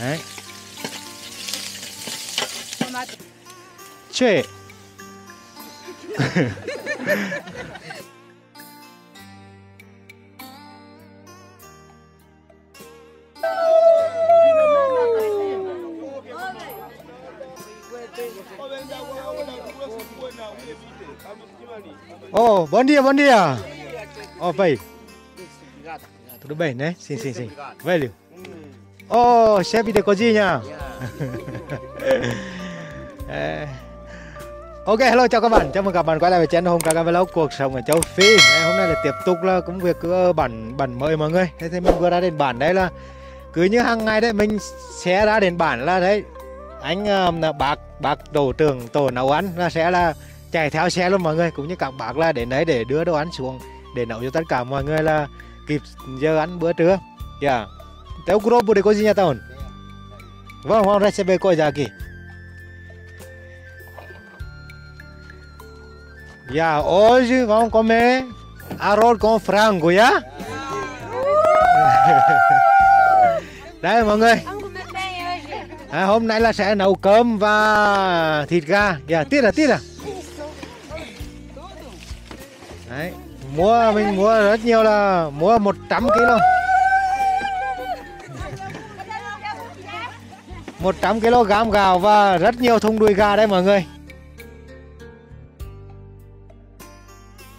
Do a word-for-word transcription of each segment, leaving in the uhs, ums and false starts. đấy. Chê. Oh, bom dia, bom dia. Oh, vậy. Tudo bem, né? Sim, sim, sim. Velho. Oh, chefe de cozinha. Ok, hello, chào các bạn. Chào mừng các bạn quay lại với channel Hùng KaKa Vlog cuộc sống ở châu Phi. Hôm nay là tiếp tục là công việc cứ bản bản mới mọi người. Thế thì mình vừa ra đến bản đấy là cứ như hàng ngày đấy mình sẽ ra đến bản là đấy. Anh là bác bác đồ trưởng tổ nấu ăn là sẽ là chạy theo xe luôn mọi người, cũng như các bác là đến đấy để đưa đồ ăn xuống để nấu cho tất cả mọi người là kịp giờ ăn bữa trưa. Dạ. Tao grupo de cozinha taon. Vamos vamos receber coisa aqui. Dạ, hoje vamos comer arroz com frango, ya? Yeah? Đấy mọi người. À, hôm nay là sẽ nấu cơm và thịt gà. Dạ, tiết là tiết à. Đấy, mua mình mua rất nhiều là mua một trăm ki lô. một trăm ki lô gạo và rất nhiều thùng đùi gà đây mọi người.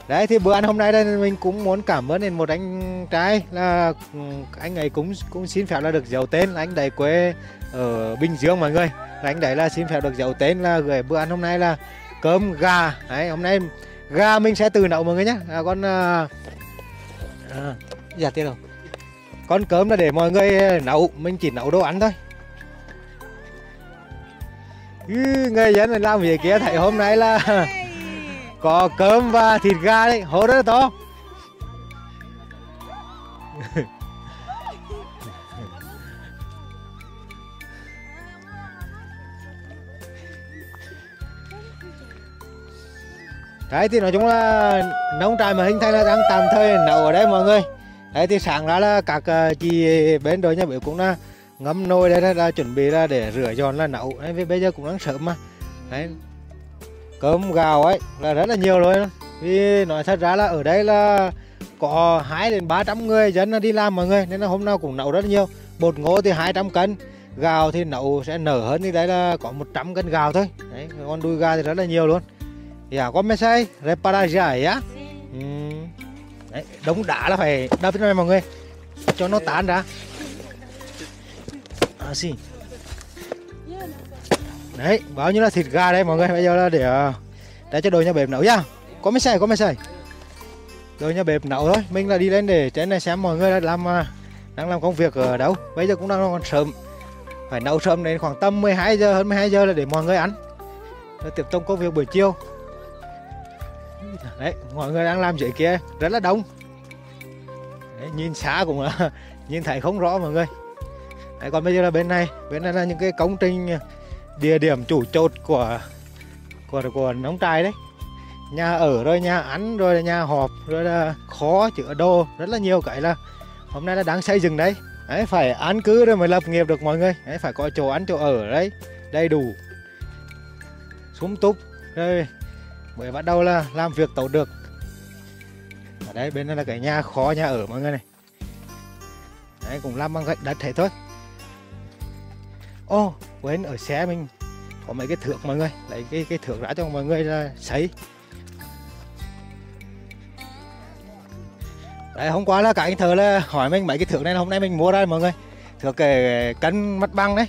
Đấy thì bữa ăn hôm nay đây mình cũng muốn cảm ơn đến một anh trai là anh ấy cũng cũng xin phép là được giấu tên, là anh đấy quê ở Bình Dương mọi người. Là anh đấy là xin phép được giấu tên là gửi bữa ăn hôm nay là cơm gà. Đấy, hôm nay gà mình sẽ tự nấu mọi người nhé. À, con à, dạ tiết rồi. Con cơm là để mọi người nấu, mình chỉ nấu đồ ăn thôi. Ừ, người dân này làm việc kia thấy hôm nay là có cơm và thịt gà đấy, hố rất là to. Đấy thì nói chung là nông trại mà hình thành là đang tạm thời nấu ở đây mọi người. Đấy thì sáng ra là các chị bên đội nhà bếp cũng là ngâm nồi đây là chuẩn bị ra để rửa giòn là nấu. Đấy, vì bây giờ cũng đang sớm mà. Đấy, cơm gạo ấy là rất là nhiều rồi, vì nói thật ra là ở đây là có hai đến ba trăm người dân đi làm mọi người, nên là hôm nào cũng nấu rất nhiều. Bột ngô thì hai trăm cân, gạo thì nấu sẽ nở hơn, thì đấy là có một trăm cân gạo thôi. Đấy, con đuôi gà thì rất là nhiều luôn. Dạ, có mấy say repara giải á, đống đá là phải đập thế này mọi người cho nó tán ra. À, xin. Đấy, bao nhiêu là thịt gà đây mọi người, bây giờ là để để cho đội nhà bếp nấu nha. Có mấy xài, có mấy xài. Đội nhà bếp nấu thôi, mình là đi lên để trên này xem mọi người đã làm đang làm công việc ở đâu. Bây giờ cũng đang còn sớm. Phải nấu sớm đến khoảng tầm mười hai giờ, hơn mười hai giờ là để mọi người ăn. Rồi tiếp tục công việc buổi chiều. Đấy, mọi người đang làm dưới kia rất là đông. Đấy, nhìn xa cũng là, nhìn thấy không rõ mọi người. Đấy, còn bây giờ là bên này, bên này là những cái công trình địa điểm chủ chốt của của của nông trại đấy, nhà ở rồi nhà ăn rồi là nhà họp rồi là khó chữa đồ rất là nhiều, cái là hôm nay là đang xây dựng đấy. Đấy, phải an cư rồi mới lập nghiệp được mọi người. Đấy, phải có chỗ ăn chỗ ở đấy đầy đủ súng túc rồi mới bắt đầu là làm việc tốt được. Ở đây bên đây là cái nhà khó nhà ở mọi người này. Đấy, cũng làm bằng gạch đất thế thôi. Ô oh, quên ở xe mình có mấy cái thước mọi người, lấy cái cái thước ra cho mọi người là sấy. Đấy, hôm qua là cả anh thợ là hỏi mình mấy cái thước này là hôm nay mình mua ra mọi người, thước cái cân mặt bằng đấy.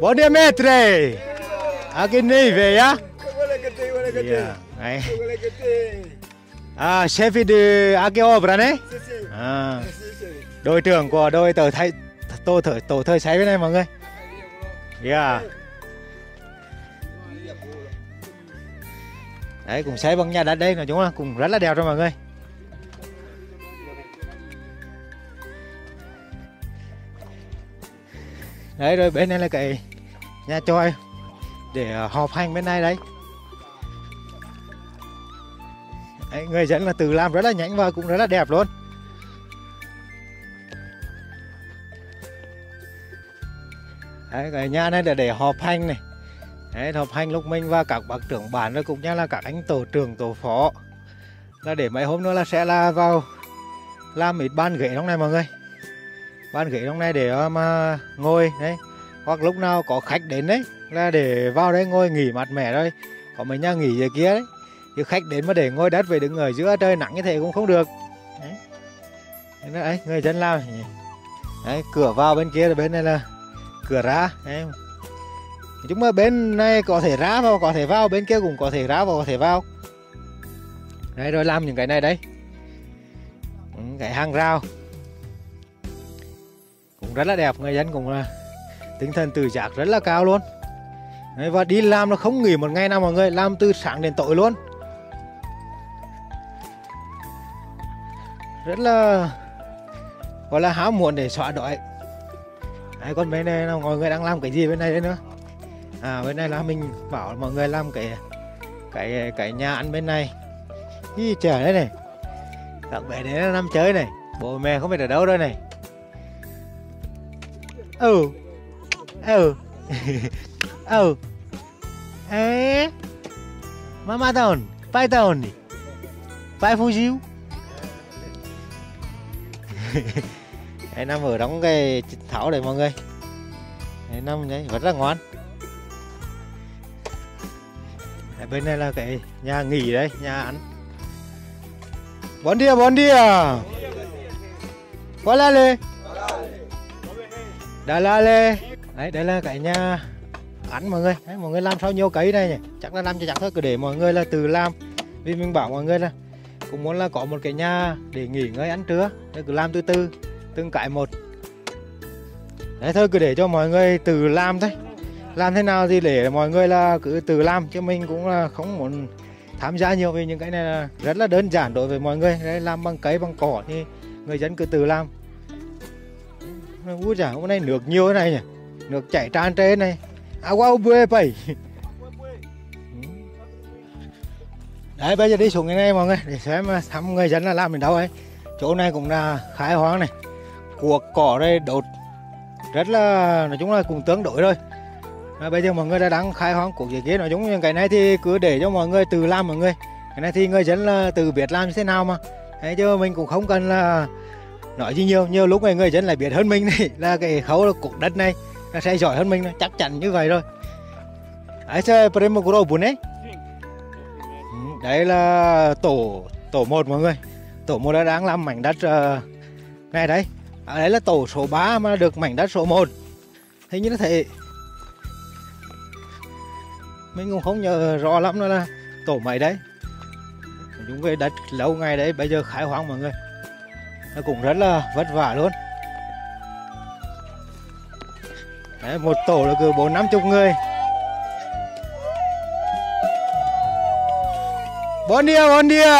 bốn mươi mét à, cái này về á. À, chef de Akeo bra này. À, đội trưởng của đội tờ thay tô thở tổ thời cháy bên này mọi người. Yeah. Đấy, cũng cháy bằng nhà đất đây, nói chung là cũng rất là đẹp rồi mọi người. Đấy, rồi bên này là cái nhà tròi để họp hành bên này đấy. Đấy, người dân là tự làm rất là nhanh và cũng rất là đẹp luôn. Đấy, cái nhà này là để họp hành này. Đấy, họp hành lúc mình và các bác trưởng bản rồi cũng như là các anh tổ trưởng tổ phó, là để mấy hôm nữa là sẽ là vào làm ít bàn ghế trong này mọi người. Bàn ghế trong này để mà ngồi đấy, hoặc lúc nào có khách đến đấy là để vào đấy ngồi nghỉ mát mẻ thôi. Có mấy nhà nghỉ dưới kia đấy, chứ khách đến mà để ngồi đất về đứng ở giữa trời nắng như thế cũng không được đấy. Đấy, đấy người dân làm đấy, cửa vào bên kia là bên này là cửa ra đấy. Chúng mà bên này có thể ra vào, có thể vào, bên kia cũng có thể ra vào, có thể vào đấy. Rồi làm những cái này đấy, cái hàng rào cũng rất là đẹp, người dân cũng là tinh thần tự giác rất là cao luôn đấy. Và đi làm nó không nghỉ một ngày nào mọi người, làm từ sáng đến tối luôn, rất là gọi là háo muộn để xóa đói đấy. Còn bên này là mọi người đang làm cái gì bên này đấy nữa? À, bên này là mình bảo mọi người làm cái cái cái nhà ăn bên này. Ý trời đấy này, các bé đấy nó nằm chơi này, bố mẹ không biết ở đâu đây này. Ừ, ừ, ừ, ê, mama tồn, pai tồn, pai fujiu. Anh Nam ở đóng cái thảo đấy mọi người. Anh Nam đấy vẫn rất là ngoan. Bên này là cái nhà nghỉ đấy, nhà ăn. Buen dia, buen dia. Hola le. Đà la le. Đấy, đây là cái nhà ăn mọi người. Đấy, mọi người làm sao nhiều cái này nhỉ? Chắc là làm cho chắc thôi, cứ để mọi người là tự làm. Vì mình bảo mọi người là cũng muốn là có một cái nhà để nghỉ ngơi ăn trưa, để cứ làm từ từ, từng cái một. Đấy thôi, cứ để cho mọi người tự làm thôi. Làm thế nào thì để mọi người là cứ tự làm, chứ mình cũng là không muốn tham gia nhiều, vì những cái này là rất là đơn giản đối với mọi người. Đấy, làm bằng cấy bằng cỏ thì người dân cứ tự làm. Úi giời, hôm nay nước nhiều thế này nhỉ, nước chảy tràn trề này. Agua bue bảy. Đấy, bây giờ đi xuống cái này mọi người để xem thăm người dân là làm đến đâu ấy. Chỗ này cũng là khai hoang này, cuộc cỏ đây đột rất là, nói chung là cũng tương đối thôi. À, bây giờ mọi người đã đang khai hoang cuộc gì kia, nói chung những cái này thì cứ để cho mọi người tự làm mọi người. Cái này thì người dân là tự biết làm như thế nào mà. Thế chứ mình cũng không cần là nói gì nhiều, nhiều lúc này người dân lại biết hơn mình này, là cái khấu cục đất này nó sẽ giỏi hơn mình, chắc chắn như vậy rồi. Đấy là tổ tổ một mọi người. Tổ một đã đang làm mảnh đất uh, này đấy. À, đấy là tổ số ba mà được mảnh đất số một. Thế như thế mình cũng không nhớ rõ lắm nữa là tổ mấy đấy. Chúng về đất lâu ngày đấy, bây giờ khai hoang mọi người, nó cũng rất là vất vả luôn đấy. Một tổ là cứ bốn năm chục người. Bon dia, bon dia.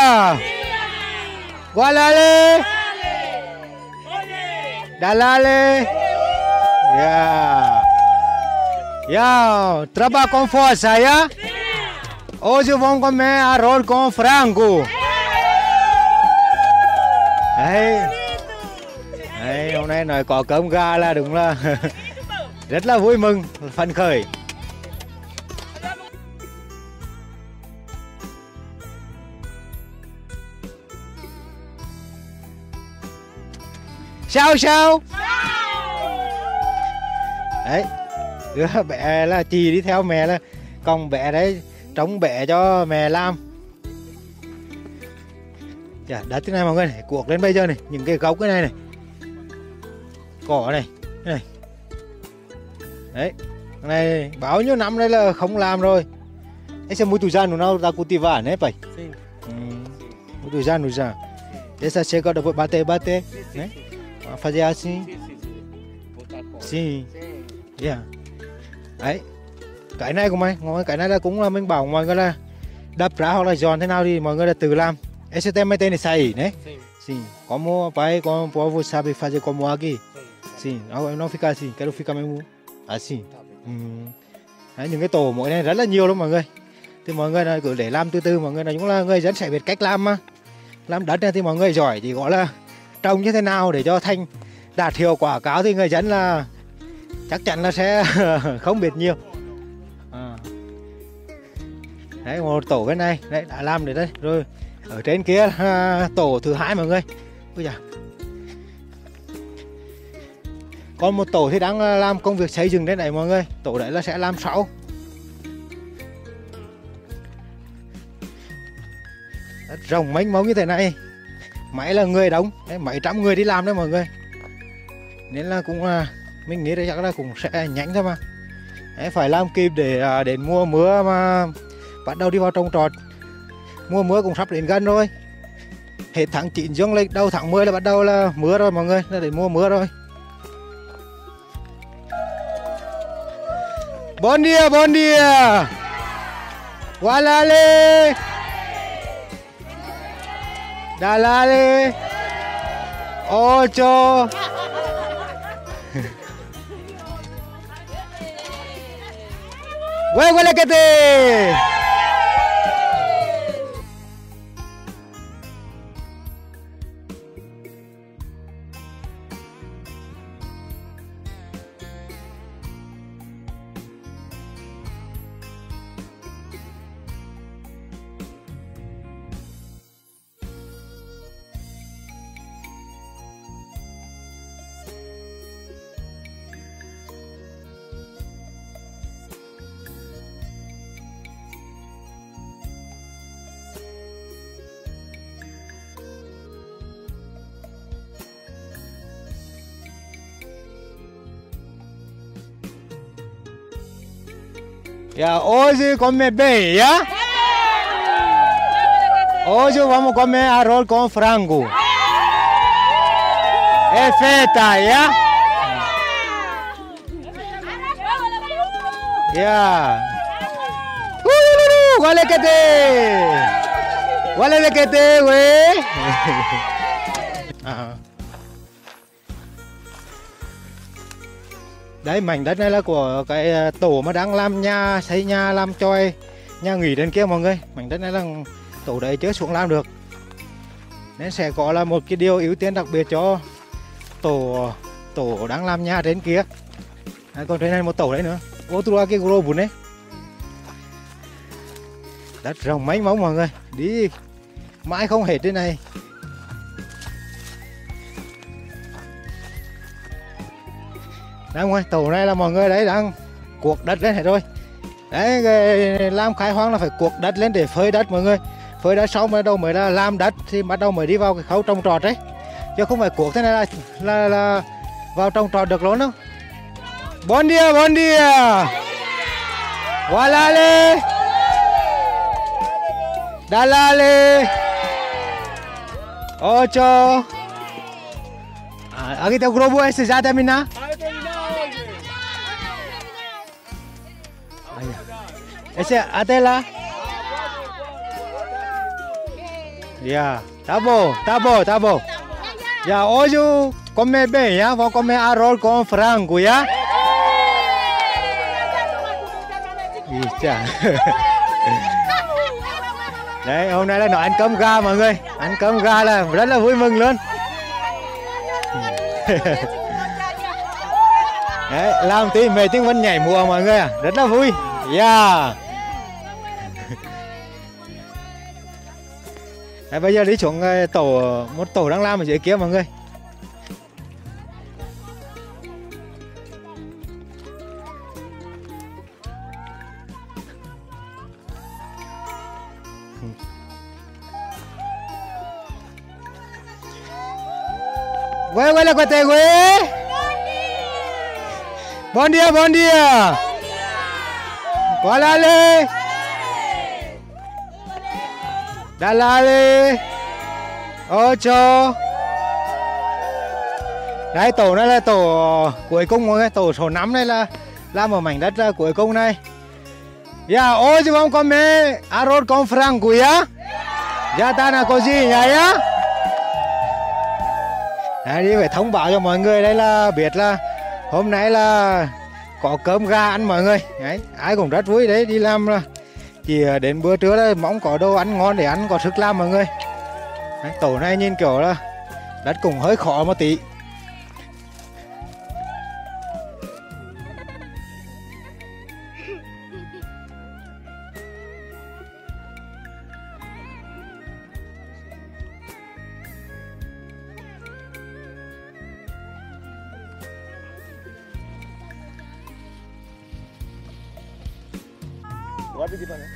Gualale. Dalale. Yeah. Yeah, trabalha com força, yeah? Hoje vamos comer arroz com frango. Đấy. Đấy, hôm nay nói có cơm gà là đúng là rất là vui mừng, phấn khởi. Sao sao? Đấy. Đứa bé là chị đi theo mẹ là còn bé đấy, trống bé cho mẹ làm. Chà, đất thế này mọi người này, cuộc lên bây giờ này, những cái gốc cái này này, cỏ này, cái này. Đấy, cái này bao nhiêu năm đây là không làm rồi. Esa muito ano não da cultivar, né pai? Sim. Muito ano já. Essa chega depois bater bater, né? Fazer assim. Sim. Yeah. Đấy, cái này của mày, cái này là cũng là mình bảo mọi người là đập ra hoặc là giòn thế nào thì mọi người là tự làm. Ét tê em tê này xài đấy. Sim. Como vai, como povo sabe fazer como aqui. Sim. Não, não fica assim, quero ficar mesmo assim. Đấy, những cái tổ mỗi này rất là nhiều lắm mọi người. Thì mọi người là cứ để làm từ từ, mọi người là cũng là người dân sẽ biết cách làm mà. Làm đất này thì mọi người giỏi thì gọi là trồng như thế nào để cho thành đạt hiệu quả cao thì người dân là chắc chắn nó sẽ không biết nhiều. À. Đấy, một tổ bên này đấy, đã làm được đây rồi. Ở trên kia à, tổ thứ hai mọi người. Ui da. Còn một tổ thì đang làm công việc xây dựng trên này mọi người. Tổ đấy là sẽ làm sáu. Đất rồng mênh mông như thế này, mấy là người đóng đấy, mấy trăm người đi làm đấy mọi người. Nên là cũng à, mình nghĩ đấy chắc là cũng sẽ nhanh thôi mà. Đấy, phải làm kịp để à, đến mùa mưa mà bắt đầu đi vào trồng trọt. Mùa mưa cũng sắp đến gần rồi. Hết tháng chín dương lịch đầu tháng mười là bắt đầu là mưa rồi mọi người, là đến mùa mưa rồi. Bom dia, bom dia. Walale. Dalale. Ocho. Huevo lequete. Yeah, hoje come bem, yeah? Hoje vamos comer arroz com frango. É feta, yeah? Yeah. Olha que tem! Olha que tem, ué! Đấy, mảnh đất này là của cái tổ mà đang làm nhà, xây nhà, làm chòi, nhà nghỉ đến kia mọi người. Mảnh đất này là tổ đấy chưa xuống làm được. Nên sẽ có là một cái điều ưu tiên đặc biệt cho tổ tổ đang làm nhà đến kia. À, còn trên này một tổ đấy nữa. Otra cái gro bún đấy. Đất rộng mấy móng mọi người. Đi mãi không hết thế này. Đấy mọi tổ này là mọi người đấy đang cuộc đất lên hết rồi. Đấy, làm khai hoang là phải cuộc đất lên để phơi đất mọi người. Phơi đất xong bắt đầu mới là làm đất thì bắt đầu mới đi vào cái khâu trồng trọt đấy. Chứ không phải cuộc thế này là là, là vào trồng trọt được luôn đâu. Bon dia, bon dia. Walale. Dalale. Ocho. Aquí te grobo ese ya termina. Ese atela. Ya, tá bom, tá bom, tá bom. Ya, hoje come bem, ya, vou comer arroz com frango, ya. Đấy, hôm nay là nó ăn cơm gà mọi người. Ăn cơm gà là rất là vui mừng luôn. Đấy, làm tí về tiếng Vân nhảy mùa mọi người à, rất là vui. Yeah. Đấy, bây giờ đi xuống tổ, một tổ đang làm ở dưới kia mọi người. Quê quê là quê tê quê. Bon dia, bon dia. Walale. Dalale. Ocho. Đấy, tổ này là tổ cuối cùng mọi người, tổ số năm này là làm ở mảnh đất cuối cùng này. Ya, hoje vamos comer arroz com frango, ya? Ya tá na cozinha, ya? Đấy, đi phải thông báo cho mọi người đây là biết là hôm nay là có cơm gà ăn mọi người. Đấy, ai cũng rất vui đấy, đi làm là chỉ đến bữa trưa đây mong có đồ ăn ngon để ăn, có sức làm mọi người. Đấy, tổ này nhìn kiểu là đất cũng hơi khó một tí. Gói với đi vào này.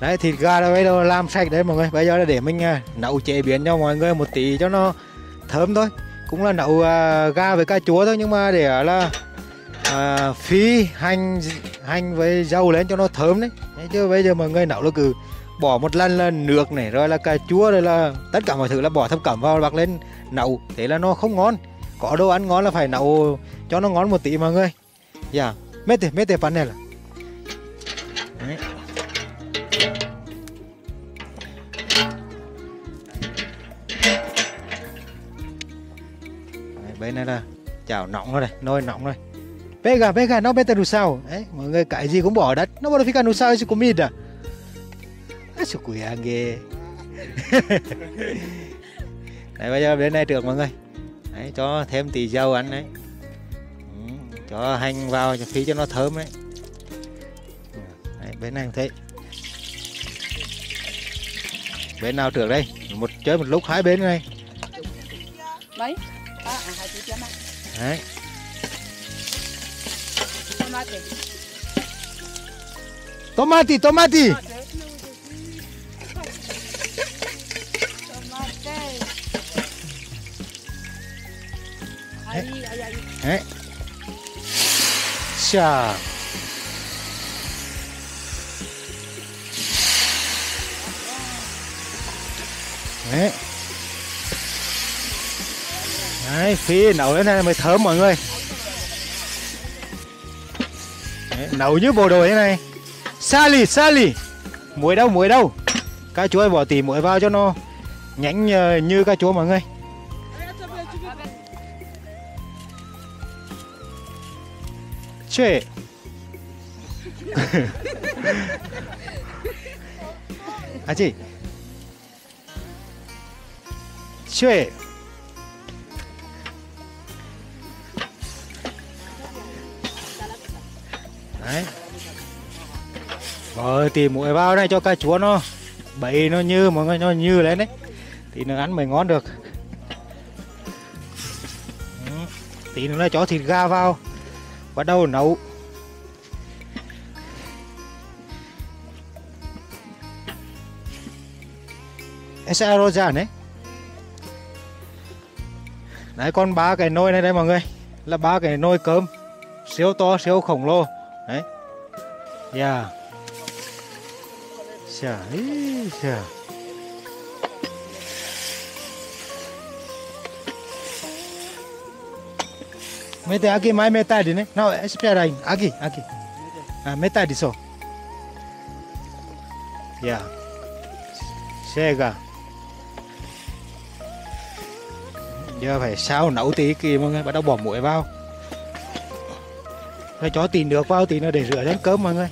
Đấy, thịt gà đã bây giờ làm sạch đấy mọi người. Bây giờ là để mình nấu chế biến cho mọi người một tí cho nó thơm thôi. Cũng là nấu gà với cà chua thôi, nhưng mà để là à, phí hành hành với rau lên cho nó thơm đấy. Chứ bây giờ mọi người nấu là cứ bỏ một lần là nước này, rồi là cà chua, rồi là tất cả mọi thứ là bỏ thập cẩm vào bạc lên nấu, thế là nó không ngon. Có đồ ăn ngon là phải nấu cho nó ngon một tí mọi người. Dạ, mê tê mê tê phần này là đấy. Bên này là chảo nóng rồi này, nồi nóng rồi. Pega pega nó beta sao đấy, mọi người cái gì cũng bỏ đất. Nó bắt đầu phải canu sao chứ cũng mít à. Á sự quỷ à ghê. Đấy bây giờ đến đây được mọi người. Đấy cho thêm tí dầu ăn đấy. Ừ, cho hành vào cho phí cho nó thơm đấy. Đấy bên này cũng thế. Bên nào trước đây? Một chơi một lúc hai bên này. Đấy. À, hai chú chấm ăn. Đấy. Tomate, tomate. Đấy. Chà. Đấy. Đấy, phí nấu lên này mới thơm mọi người. Đấy, nấu như bộ đồ thế này. Sali, sali. Muối đâu, muối đâu. Cà chua bỏ tí muối vào cho nó nhánh như cà chua mọi người. Chê. À chị. Chê. Đấy. Rồi tìm muối vào này cho cà chua nó bậy nó như mọi người, nó như lên đấy thì nó ăn mới ngon được. Ừ. Tí nữa là cho thịt gà vào bắt đầu nấu. Esa roja đấy. Đấy con ba cái nồi này đây mọi người, là ba cái nồi cơm siêu to siêu khổng lồ. Đấy. Dạ. Dạ. Dạ. Mấy tay aki mai mấy tay đi này. Nào, espera anh. Aki, aki. À mấy tay đi so. Dạ. Sega. Giờ phải sao nấu tí kì mọi người, bắt đầu bỏ muối vào. Rồi cho tí nước vào, tí nữa để rửa lên cơm mọi người.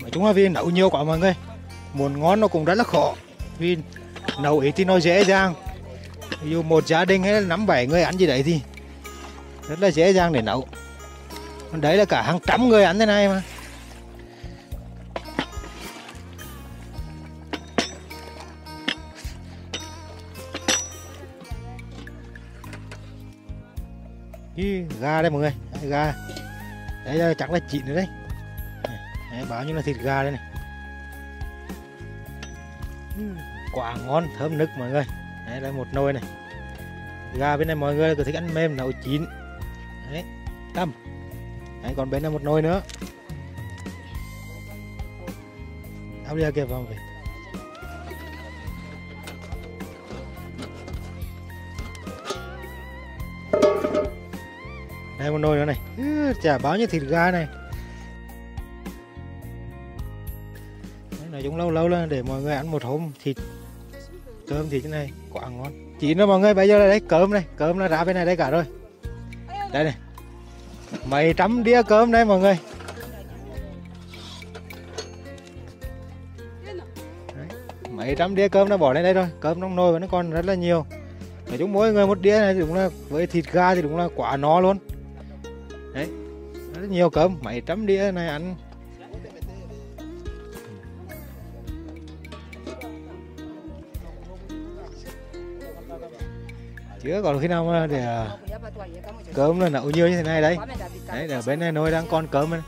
Nói chung là vì nấu nhiều quá mọi người, muốn ngon nó cũng rất là khó. Vì nấu ít thì nó dễ dàng. Ví dụ một gia đình hay năm bảy người ăn gì đấy thì rất là dễ dàng để nấu. Còn đấy là cả hàng trăm người ăn thế này mà. Cái gà đây mọi người, đấy, gà đấy là chắc là chín rồi đấy. Đấy, bao nhiêu là thịt gà đây này, quả ngon thơm nức mọi người. Đấy là một nồi này, gà bên này mọi người cứ thích ăn mềm nấu chín đấy tâm. Đấy còn bên này một nồi nữa, áo da kẹp vào về. Đây một nồi nữa này, chả bao nhiêu thịt gà này. Đấy, nói chung lâu lâu là để mọi người ăn một hôm thịt cơm thì thế này quá ngon. Chín rồi mọi người, bây giờ là đấy cơm này, cơm nó ra bên này đây cả rồi. Đây này, mấy trăm đĩa cơm đây mọi người. Đấy, bảy trăm đĩa cơm đã bỏ lên đây rồi. Cơm trong nồi vẫn còn rất là nhiều. Nói chung mỗi người một đĩa này đúng là với thịt gà thì đúng là quá no luôn. Đấy, rất nhiều cơm, bảy trăm đĩa này ăn. Chứ còn khi nào mà để cơm là nấu nhiều như thế này đấy. Đấy, ở bên này nồi đang còn cơm này.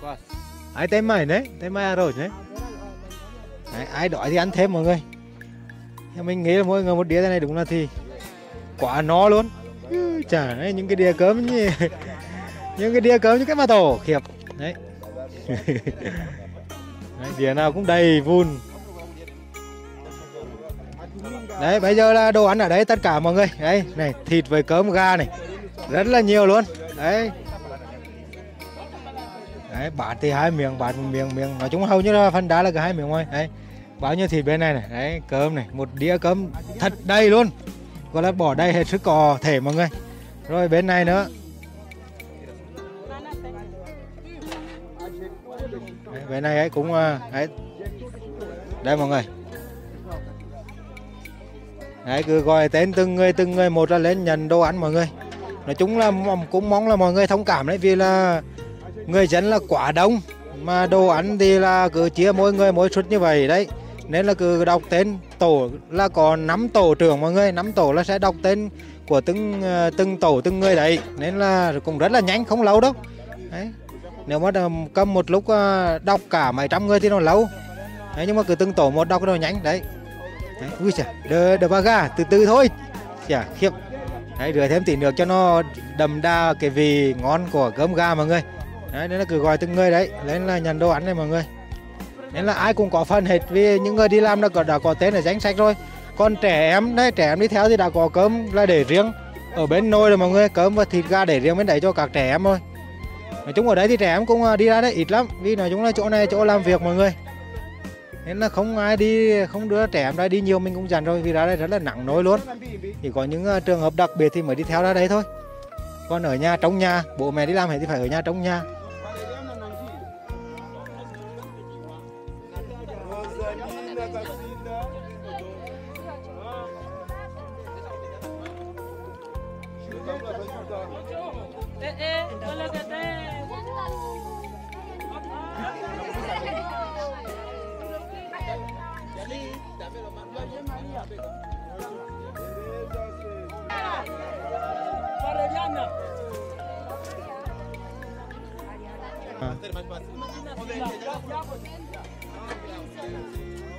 Ai tên mày đấy, tên mày rồi đấy. Đấy, ai đói thì ăn thêm mọi người. Mình nghĩ là mỗi người một đĩa thế này đúng là thì quả nó luôn. Chả đấy, những cái đĩa cơm như những cái đĩa cơm như cái mà tổ khiệp đấy. Đấy, đĩa nào cũng đầy vun. Đấy, bây giờ là đồ ăn ở đấy tất cả mọi người. Đấy, này thịt với cơm gà này rất là nhiều luôn. Đấy. Đấy, bán thì hai miếng, bán một miếng, miếng nói chung hầu như là phần đá là cả hai miếng thôi. Đấy, bao nhiêu thịt bên này này, đấy, cơm này, một đĩa cơm thật đầy luôn, gọi là bỏ đầy hết sức có thể mọi người. Rồi bên này nữa, đấy, bên này ấy cũng đấy, đây mọi người, đấy cứ gọi tên từng người từng người một ra lên nhận đồ ăn mọi người. Nói chung là cũng mong là mọi người thông cảm đấy, vì là người dân là quá đông mà đồ ăn thì là cứ chia mỗi người mỗi suất như vậy đấy, nên là cứ đọc tên tổ là có năm tổ trưởng mọi người, năm tổ là sẽ đọc tên của từng từng tổ từng người đấy, nên là cũng rất là nhanh, không lâu đâu đấy. Nếu mà cầm một lúc đọc cả mấy trăm người thì nó lâu đấy, nhưng mà cứ từng tổ một đọc nó nhanh đấy. Đấy, ui trời, đờ ba ga từ từ thôi, chả khiếp đấy, rửa thêm tí nước cho nó đậm đà cái vị ngon của cơm gà mọi người. Đấy, nên là cứ gọi từng người đấy, nên là nhận đồ ăn này mọi người. Nên là ai cũng có phần hết, vì những người đi làm đã có, đã có tên ở danh sách rồi. Còn trẻ em, đấy, trẻ em đi theo thì đã có cơm là để riêng ở bên nồi rồi mọi người, cơm và thịt gà để riêng bên đấy cho các trẻ em thôi. Nói chung ở đấy thì trẻ em cũng đi ra đấy ít lắm, vì nói chung là chỗ này chỗ làm việc mọi người. Nên là không ai đi, không đưa trẻ em ra đi nhiều, mình cũng dặn rồi, vì ra đây rất là nặng nỗi luôn. Chỉ có những trường hợp đặc biệt thì mới đi theo ra đấy thôi. Còn ở nhà, trong nhà, bố mẹ đi làm hết thì phải ở nhà, trong nhà.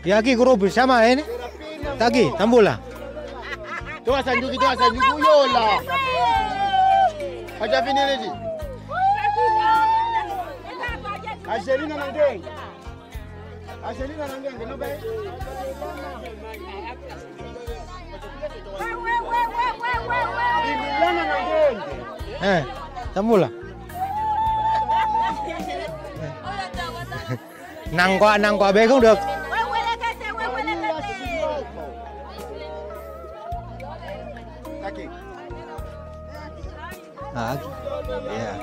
Yaki group bersama ini, tagi tambula. Tuan sanjuk itu sanjuk yola. Macam ini lagi. Aselina nanggeng, Aselina nanggeng, kenapa? Aselina nanggeng. Eh, tambula. Nặng quá, nặng quá bê không được. À, yeah.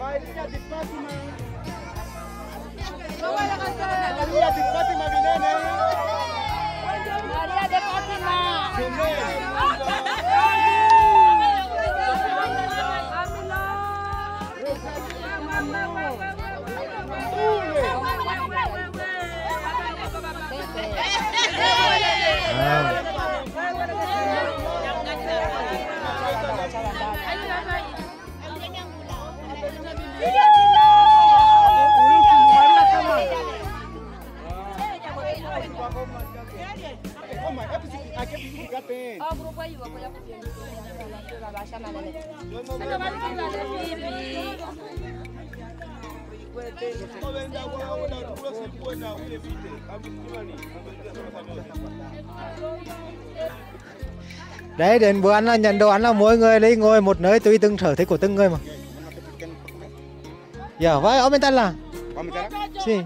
Hãy subscribe cho kênh Ghiền Mì Gõ để không bỏ lỡ những video hấp dẫn. Đấy, đến bữa ăn là nhận đồ ăn là mỗi người lấy ngồi một nơi tùy từng sở thích của từng người mà. Dạ, vậy ông bên ta là? Sì.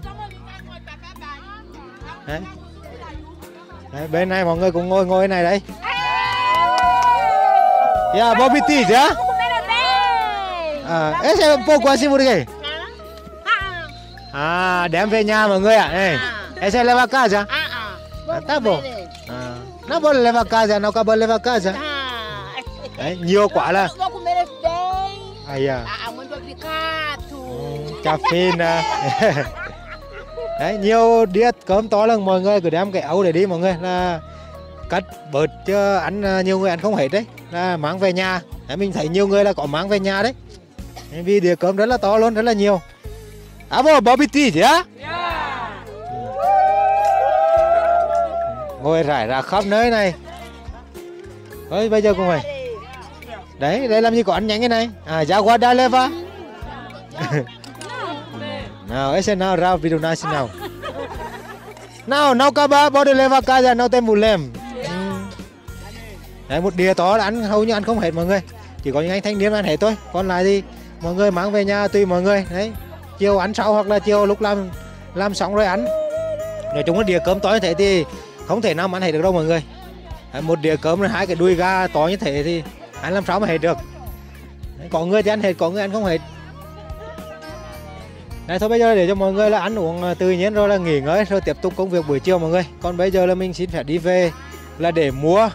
Đấy. Đấy, bên này mọi người cũng ngồi ngồi này đấy. Dạ, bố bị tí chứ? À, ấy sẽ vô quá xin vô đi. À, đem về nhà mọi người ạ. Này. Ấy sẽ lấy vào cá chứ? À à. Ta bố. À. Nó bố lấy vào cá chứ, nó cá bố lấy vào cá chứ. Đấy, nhiều quá là. Ai à. Cà phê nè. Đấy, nhiều đĩa cơm to lần mọi người cứ đem cái ấu để đi mọi người là cắt bớt chứ ăn nhiều người ăn không hết đấy, là mang về nhà. Đấy, mình thấy nhiều người là có mang về nhà đấy. Vì đĩa cơm rất là to luôn, rất là nhiều. À vô Bobby T chứ á? Ngồi rải ra khắp nơi này. Thôi bây giờ cùng mày. Đấy, đây làm gì có ăn nhánh cái này. À Jaguada Leva. Nào, ese nào ra video này xin nào. Nào, nấu cá ba bò đi lên vào cá ra nấu thêm một lem. Đấy, một đĩa to là ăn hầu như ăn không hết mọi người. Chỉ có những anh thanh niên ăn hết thôi. Còn lại thì mọi người mang về nhà tùy mọi người. Đấy, chiều ăn sau hoặc là chiều lúc làm làm xong rồi ăn. Nói chung là đĩa cơm to như thế thì không thể nào mà ăn hết được đâu mọi người. Đấy, một đĩa cơm rồi hai cái đuôi gà to như thế thì ăn làm sao mà hết được. Đấy, có người thì ăn hết, có người ăn không hết. Đấy, thôi bây giờ để cho mọi người là ăn uống tự nhiên rồi là nghỉ ngơi rồi tiếp tục công việc buổi chiều mọi người. Còn bây giờ là mình xin phép đi về là để mua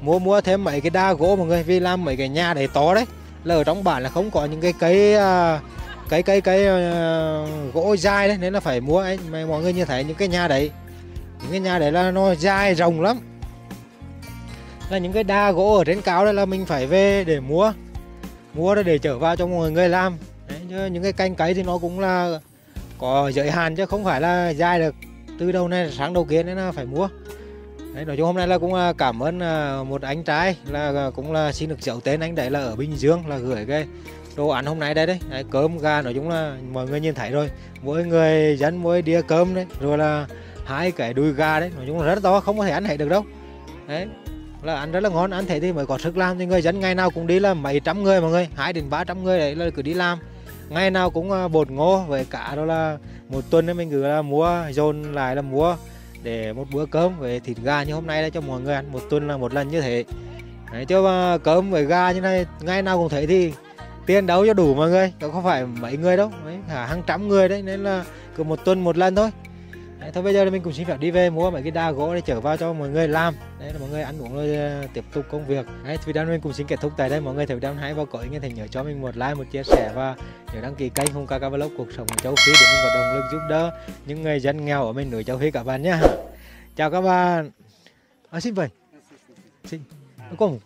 mua mua thêm mấy cái đa gỗ mọi người, vì làm mấy cái nhà đấy to đấy là ở trong bản là không có những cái cây cây cây cây uh, gỗ dai đấy, nên là phải mua ấy. Mà mọi người như thấy những cái nhà đấy, những cái nhà đấy là nó dai rồng lắm, là những cái đa gỗ ở trên cao đấy là mình phải về để mua mua để trở vào cho mọi người làm. Đấy, những cái canh cấy thì nó cũng là có giới hạn chứ không phải là dai được từ đầu này sáng đầu kia, nên là phải mua. Đấy, nói chung hôm nay là cũng cảm ơn một anh trai là cũng là xin được giấu tên anh đấy là ở Bình Dương là gửi cái đồ ăn hôm nay đây đấy. Đấy, cơm gà nói chung là mọi người nhìn thấy rồi, mỗi người dân mỗi đĩa cơm đấy, rồi là hai cái đùi gà đấy, nói chung là rất to không có thể ăn hết được đâu. Đấy là ăn rất là ngon, ăn thế thì mới có sức làm. Thì người dân ngày nào cũng đi là mấy trăm người mọi người, hai đến ba trăm người đấy là cứ đi làm, ngày nào cũng bột ngô với cả đó là một tuần đấy mình cứ là mua dồn lại là mua để một bữa cơm với thịt gà như hôm nay đấy cho mọi người ăn, một tuần là một lần như thế. Đấy, cho cơm với gà như này ngày nào cũng thế thì tiền đâu cho đủ mọi người, không phải mấy người đâu, cả hàng trăm người đấy, nên là cứ một tuần một lần thôi. Đấy, thôi bây giờ mình cũng xin phép đi về mua mấy cái đa gỗ để chở vào cho mọi người làm. Đấy là mọi người ăn uống rồi tiếp tục công việc. Đấy, video mình cũng xin kết thúc tại đây mọi người. Thấy video hay và có ý nghĩa thì nhớ cho mình một like, một chia sẻ và nhớ đăng ký kênh Hùng KaKa Vlog cuộc sống châu Phi để mình có động lực giúp đỡ những người dân nghèo ở miền núi châu Phi các bạn nhé. Chào các bạn. À, xin vậy. Xin. Cùng.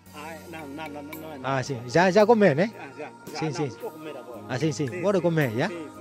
À xin. Ra ra có mền đấy. Xin xin. À xin xin. Có được có mền nhá.